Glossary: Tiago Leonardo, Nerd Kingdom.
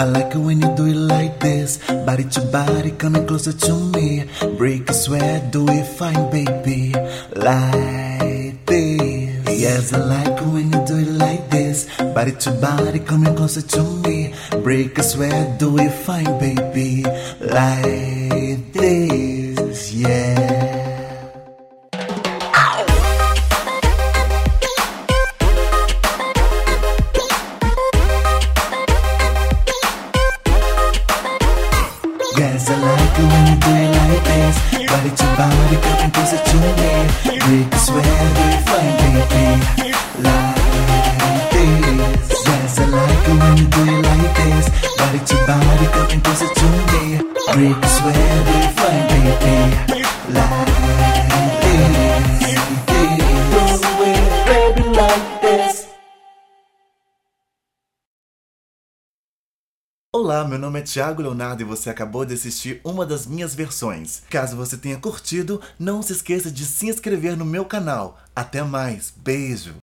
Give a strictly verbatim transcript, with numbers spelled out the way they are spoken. I like it when you do it like this, body to body, coming closer to me. Break a sweat, do it fine, baby, like this. Yes, I like it when you do it like this, body to body, coming closer to me. Break a sweat, do it fine, baby, like this, yeah. Yes, I like it when you do it like this, body to body, coming closer to me. Break a sweat, do it fine, baby, like this. Yes, I like it when you do it like this, body to body, coming closer to me. Break a sweat, do it fine, baby, like this. This, do it, baby, like this. Olá, meu nome é Tiago Leonardo e você acabou de assistir uma das minhas versões. Caso você tenha curtido, não se esqueça de se inscrever no meu canal. Até mais, beijo!